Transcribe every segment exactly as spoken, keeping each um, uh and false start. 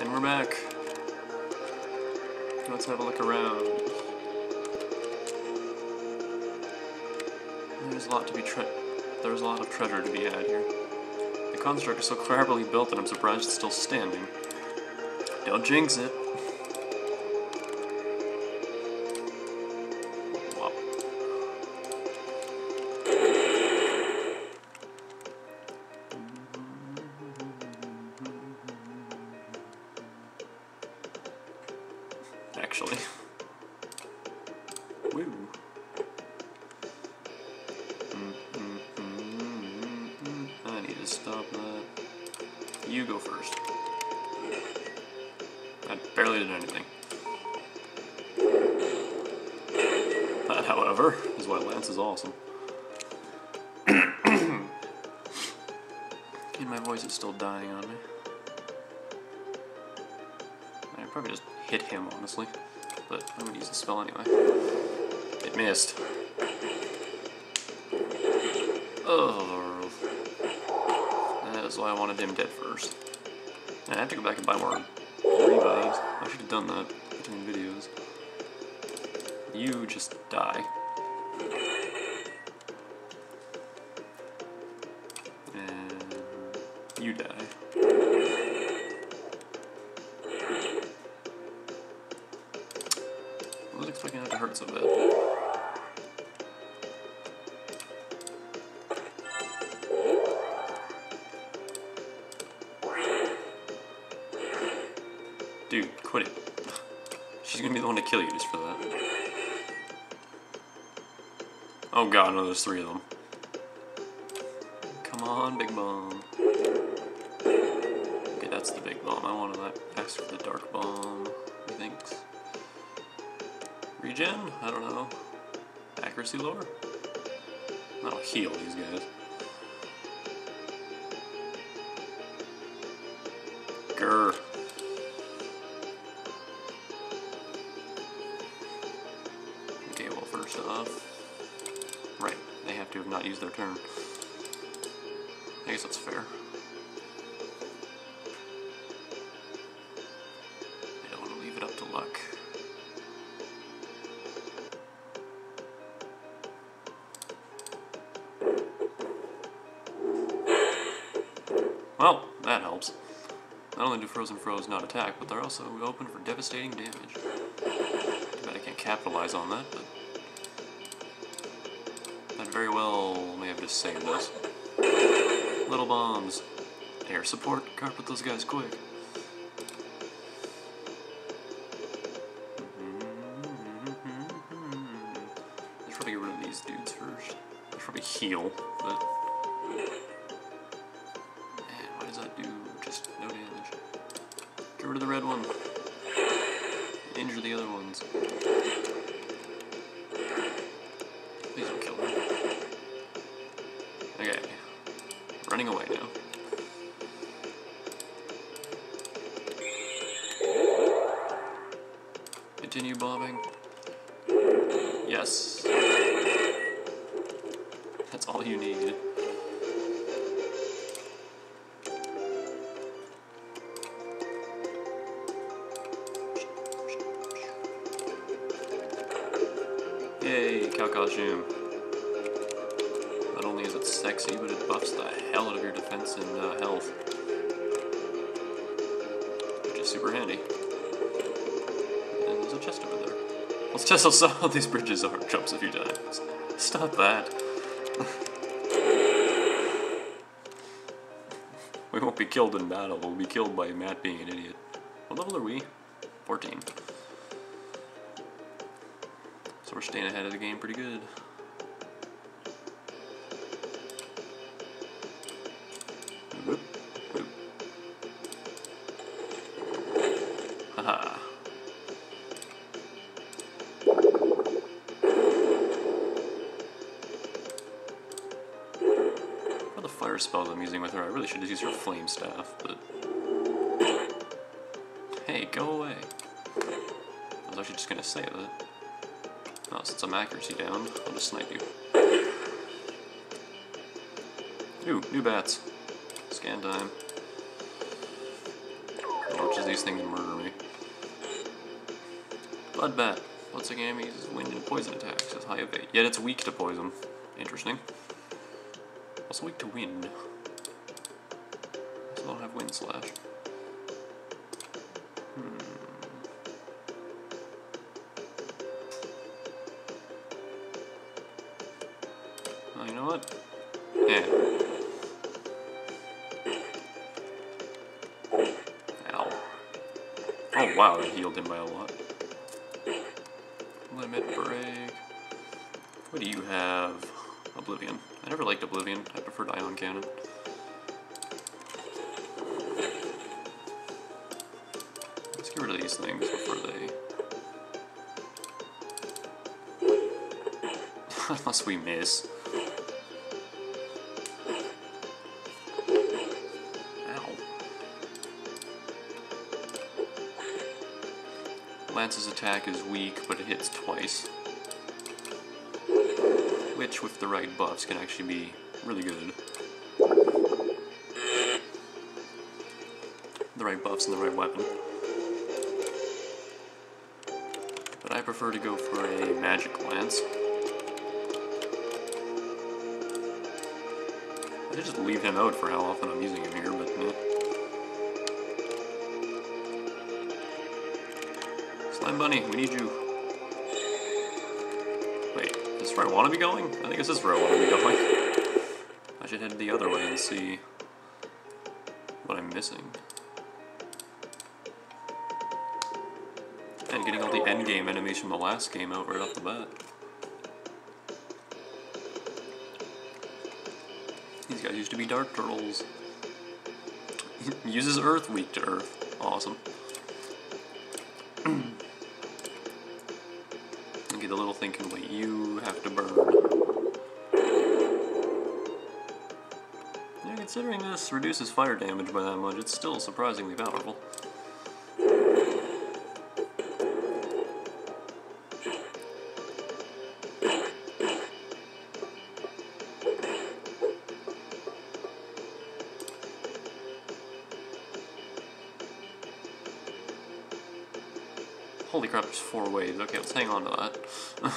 And we're back. Let's have a look around. There's a lot to be tre- There's a lot of treasure to be had here. The construct is so cleverly built that I'm surprised it's still standing. Don't jinx it. Actually. Woo. Mm, mm, mm, mm, mm. I need to stop that. You go first. I barely did anything. That, however, is why Lance is awesome. And my voice is still dying on me. I probably just hit him, honestly, but I'm gonna use the spell anyway. It missed. Oh, that is why I wanted him dead first. I have to go back and buy more revives. I should have done that between videos. You just die. And you die. I was expecting it to hurt so bad. Dude, quit it. She's gonna be the one to kill you just for that. Oh god, no, there's three of them. Come on, big bomb. Okay, that's the big bomb. I wanted that. Ask for the dark bomb, I think. Regen? I don't know. Accuracy lower? I'll heal these guys. Grr. Okay, well, first off... Right, they have to have not used their turn. I guess that's fair. I don't want to leave it up to luck. Well, that helps. Not only do frozen foes not attack, but they're also open for devastating damage. Too bad I can't capitalize on that, but... that very well may have just saved us. Little bombs. Air support, carpet those guys quick. I should probably get rid of these dudes first. I should probably heal, but... that do just no damage. Get rid of the red one. Injure the other ones. Please don't kill me. Okay. Running away now. Continue bombing. Yes. That's all you need. Yay, cow costume. Not only is it sexy, but it buffs the hell out of your defense and uh, health. Which is super handy. And there's a chest over there. Let's just saw how these bridges are. Jumps a few times. Stop that. We won't be killed in battle. We'll be killed by Matt being an idiot. What level are we? fourteen. We're staying ahead of the game pretty good. Boop, boop. Haha. All the fire spells I'm using with her, I really should just use her flame staff, but... Hey, go away. I was actually just gonna say that. Oh, since I'm accuracy down, I'll just snipe you. Ooh, new bats. Scan time. More watches these things murder me. Bloodbath. Once again, enemy uses wind and poison attacks. It's high evade. Yet it's weak to poison. Interesting. Also weak to wind. Also don't have wind slash. Hmm. Well, you know what? Yeah. Ow. Oh wow, it healed him by a lot. Limit break. What do you have? Oblivion. I never liked Oblivion. I preferred Ion Cannon. Let's get rid of these things before they... Unless we miss. Ow. Lance's attack is weak, but it hits twice. Which, with the right buffs, can actually be really good. The right buffs and the right weapon. But I prefer to go for a magic lance. I did just leave him out for how often I'm using him here, but eh. Slime Bunny, we need you. Is this where I want to be going? I think this is where I want to be going. I should head the other way and see what I'm missing. And getting all the endgame enemies from the last game out right off the bat. These guys used to be Dark Turtles. Uses Earth, weak to Earth. Awesome. Okay, the little thing can wait. You have to burn. Yeah, considering this reduces fire damage by that much, it's still surprisingly powerful. Holy crap, there's four waves. Okay, let's hang on to that. uh,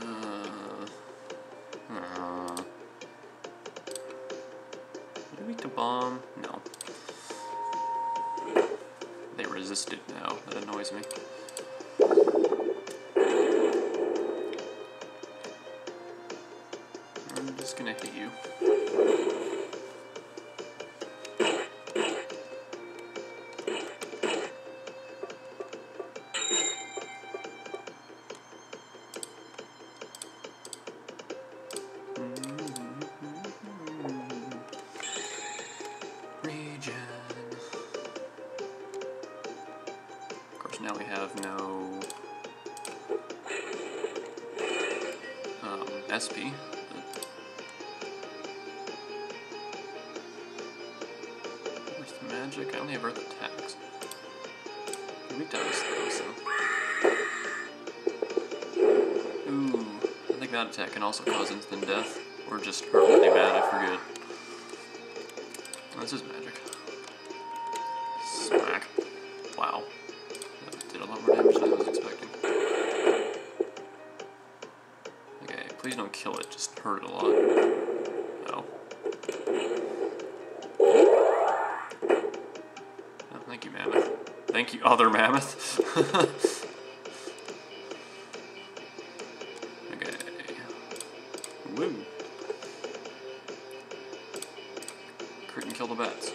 uh, are they weak to bomb? No. They resist it now. That annoys me. I'm just gonna hit you. Now we have no um, S P. Where's the magic? I only have Earth attacks. We done this though, so. Ooh, I think that attack can also cause instant death, or just hurt really bad. I forget. Oh, this is magic. Smack! Wow. A lot more damage than I was expecting. Okay, please don't kill it, just hurt it a lot. No. Oh, thank you, Mammoth. Thank you, other Mammoth. Okay. Woo. Crit and kill the bats.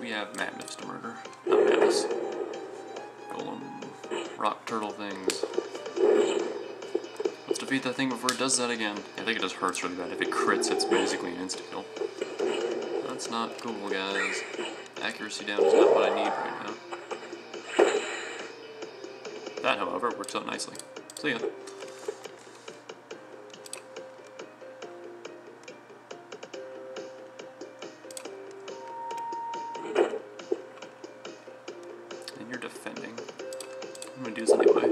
We have Matt to murder. Not Matt's. Golem. Rock turtle things. Let's defeat that thing before it does that again. I think it just hurts really bad. If it crits, it's basically an insta-kill. That's not cool, guys. Accuracy down is not what I need right now. That, however, works out nicely. See ya. You're defending. I'm gonna do this anyway.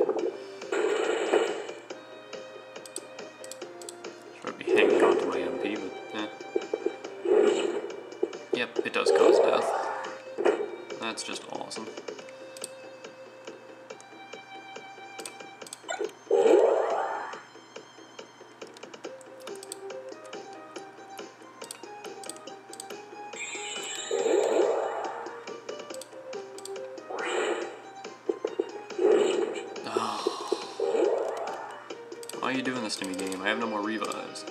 Why are you doing this to me, game? I have no more revives.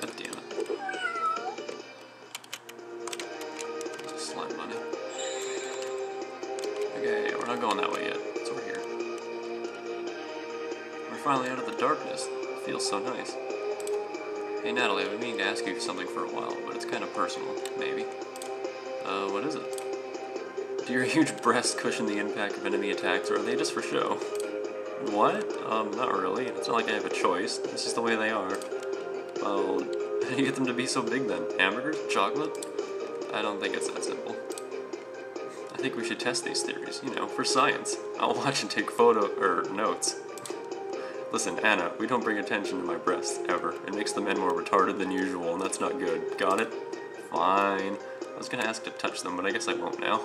God damn it. Slime money. Okay, we're not going that way yet. It's over here. We're finally out of the darkness. It feels so nice. Hey Natalie, I've been meaning to ask you something for a while, but it's kind of personal, maybe. Uh, what is it? Do your huge breasts cushion the impact of enemy attacks, or are they just for show? What? Um, not really. It's not like I have a choice. It's just the way they are. Well, how do you get them to be so big then? Hamburgers? Chocolate? I don't think it's that simple. I think we should test these theories, you know, for science. I'll watch and take photo- er, notes. Listen, Anna, we don't bring attention to my breasts, ever. It makes the men more retarded than usual, and that's not good. Got it? Fine. I was gonna ask to touch them, but I guess I won't now.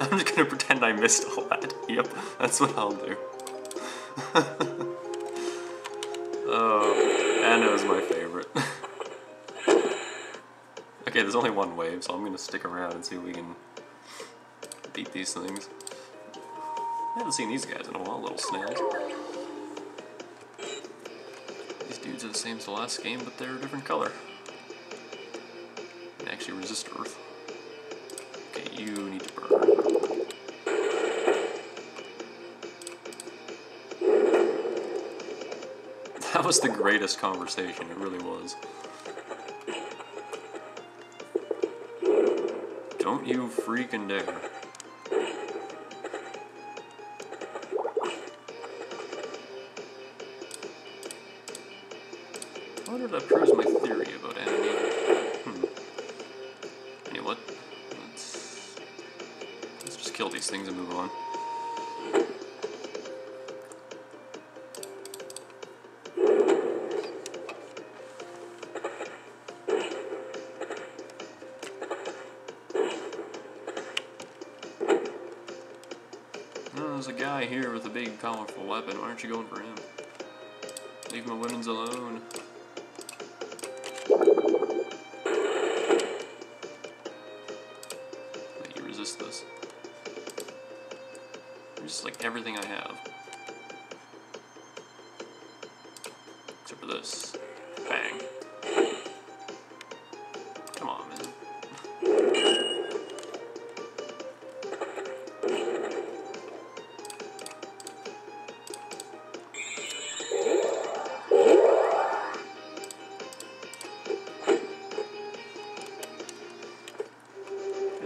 I'm just gonna pretend I missed all that. Yep, that's what I'll do. Oh, Anna is my favorite. Okay, there's only one wave, so I'm gonna stick around and see if we can beat these things. I haven't seen these guys in a while, little snails. Dudes are the same as the last game, but they're a different color. And actually resist earth. Okay, you need to burn. That was the greatest conversation, it really was. Don't you freaking dare. I wonder if that proves my theory about anime. Hmm. You know what? Let's, let's just kill these things and move on. Oh, there's a guy here with a big, powerful weapon. Why aren't you going for him? Leave my women's alone. This. Just like everything I have. Except for this. Bang. Come on, man.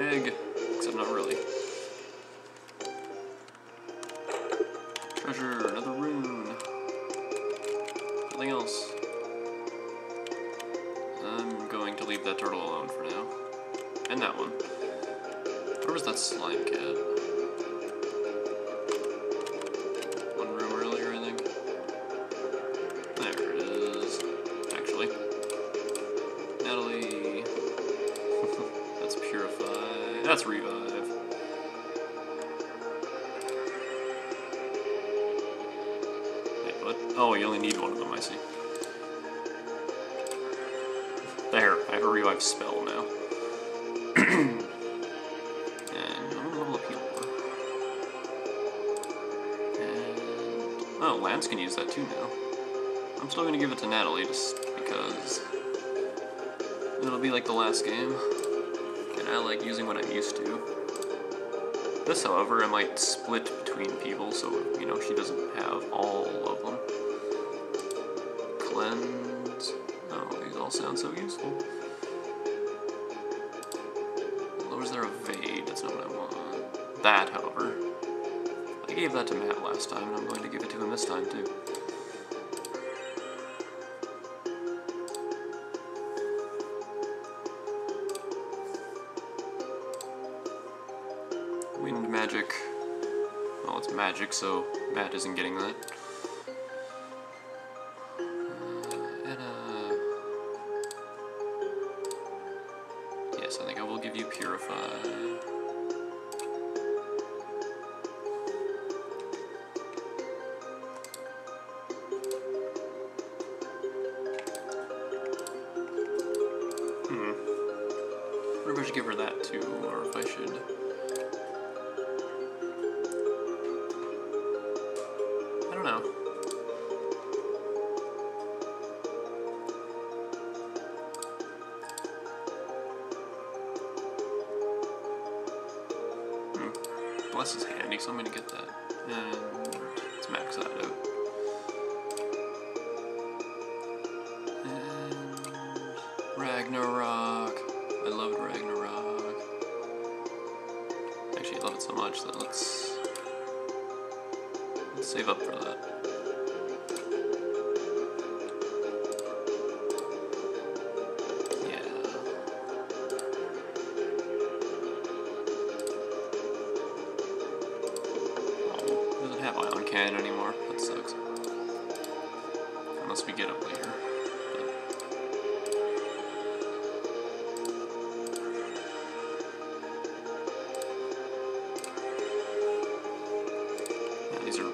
Egg. Except not really. Treasure, another rune. Nothing else. I'm going to leave that turtle alone for now. And that one. Where was that slime cat? One room earlier, I think. There it is. Actually. Natalie. That's purified. That's revive. Wait, what? Oh, you only need one of them, I see. There, I have a revive spell now. And I'm gonna level up here. And oh, Lance can use that too now. I'm still gonna give it to Natalie just because it'll be like the last game. And I like using what I'm used to. This, however, I might split between people, so, you know, she doesn't have all of them. Cleanse. Oh, these all sound so useful. Or is there evade? That's not what I want. That, however. I gave that to Matt last time, and I'm going to give it to him this time, too. Wind magic. Well, it's magic, so Matt isn't getting that. Uh, and, uh... Yes, I think I will give you purify. Hmm. Maybe we should give her that too, or if I should. I don't know. Hmm. Bless is handy, so I'm gonna get that. And let's max that out. And Ragnarok. I loved Ragnarok. Actually, I love it so much that let's, let's save up for that. Anymore. That sucks. Unless we get up later. Yeah, these are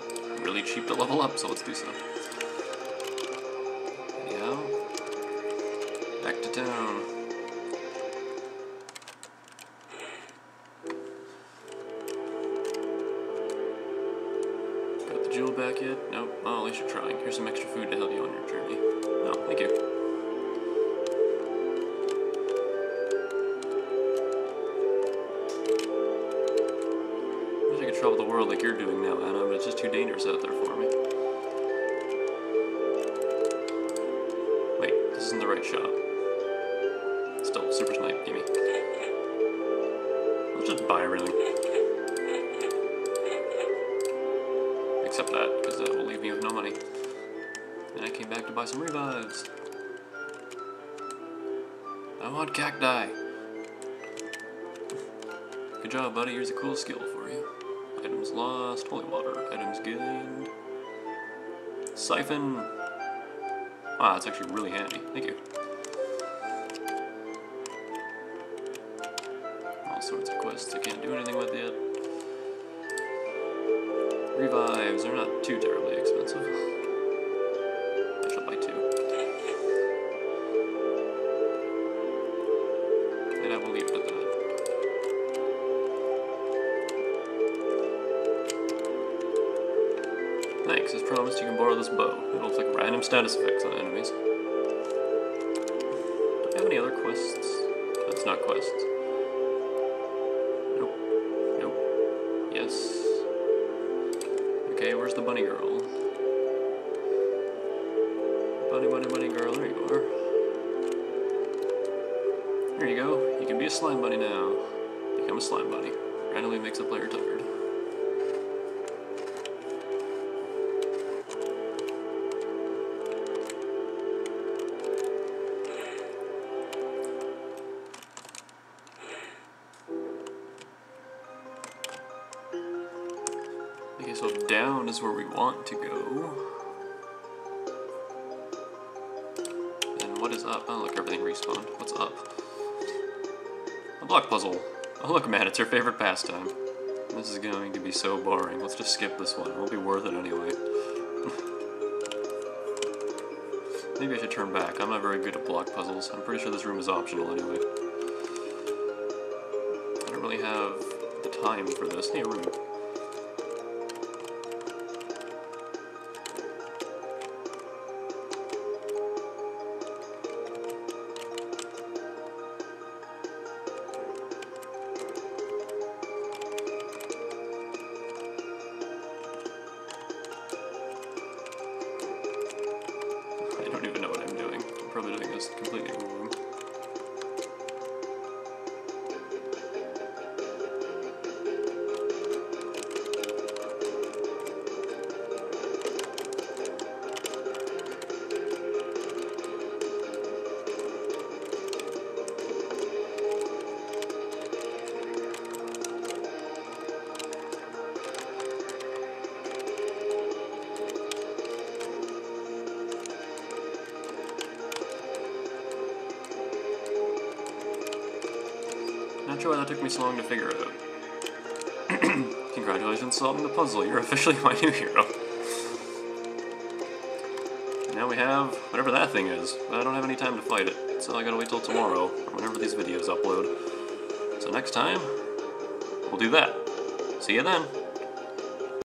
really cheap to level up, so let's do so. Yeah. Back to town. Jewel back yet? Nope. Well, at least you're trying. Here's some extra food to help you on your journey. No, thank you. I wish I could travel the world like you're doing now, Anna, but it's just too dangerous out there for me. Wait, this isn't the right shop. Still, Super Snipe, gimme. Let's just buy everything. Except that, because that will leave me with no money. And I came back to buy some revives. I want cacti. Good job, buddy. Here's a cool skill for you. Items lost. Holy water. Items gained. Siphon. Ah, that's actually really handy. Thank you. All sorts of quests I can't do anything with yet. Revives are not too terribly expensive. I shall buy two. And I will leave it at that. Thanks, as promised, you can borrow this bow. It'll afflict random status effects on enemies. Do I have any other quests? That's not quests. Nope. Nope. Yes. Okay, where's the bunny girl? Bunny, bunny, bunny girl, there you are. There you go. You can be a slime bunny now. Become a slime bunny. Randomly makes the player tired. Okay, so down is where we want to go. And what is up? Oh, look, everything respawned. What's up? A block puzzle. Oh, look, Matt, it's your favorite pastime. This is going to be so boring. Let's just skip this one. It won't be worth it anyway. Maybe I should turn back. I'm not very good at block puzzles. I'm pretty sure this room is optional anyway. I don't really have the time for this. Hey, room. Completely wrong. Not sure why that took me so long to figure it out. Congratulations solving the puzzle, you're officially my new hero. And now we have whatever that thing is, but I don't have any time to fight it, so I gotta wait till tomorrow, or whenever these videos upload. So next time, we'll do that. See you then.